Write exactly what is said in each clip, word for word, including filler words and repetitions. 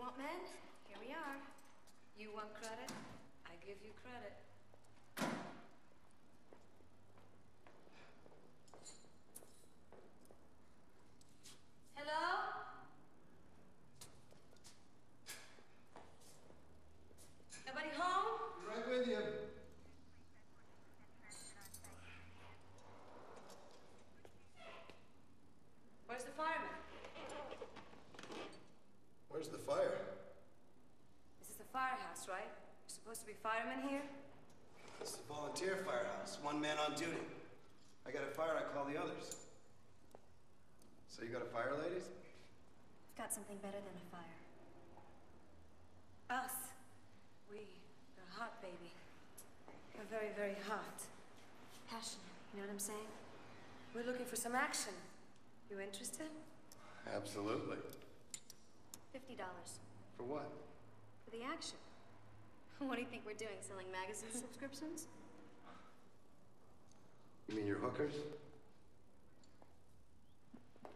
want men? Here we are. You want credit? I give you credit. Hello? Everybody home? Be right with you. Where's the fireman? Where's the fire? This is a firehouse, right? There's supposed to be firemen here? This is a volunteer firehouse, one man on duty. I got a fire, I call the others. So you got a fire, ladies? I've got something better than a fire. Us. We are hot, baby. We're very, very hot. Passionate, you know what I'm saying? We're looking for some action. You interested? Absolutely. Fifty dollars. For what? For the action. What do you think we're doing, selling magazine subscriptions? You mean your hookers?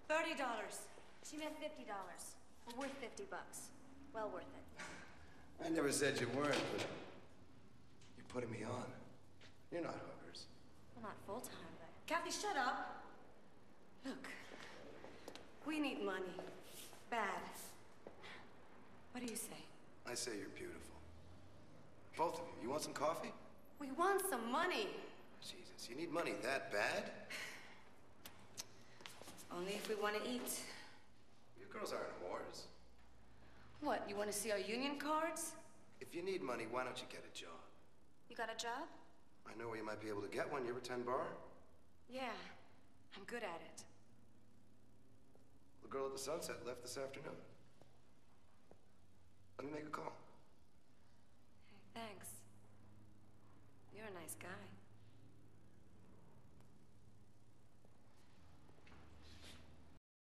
Thirty dollars. She meant fifty dollars. Well, worth fifty bucks. Well worth it. I never said you weren't, but you're putting me on. You're not hookers. Well, not full-time, but... Kathy, shut up! Look, we need money. Bad. What do you say? I say you're beautiful. Both of you. You want some coffee? We want some money. Jesus, you need money that bad? Only if we want to eat. You girls aren't whores. What, you want to see our union cards? If you need money, why don't you get a job? You got a job? I know where you might be able to get one. You ever tend bar? Yeah, I'm good at it. The girl at the Sunset left this afternoon. Let me make a call.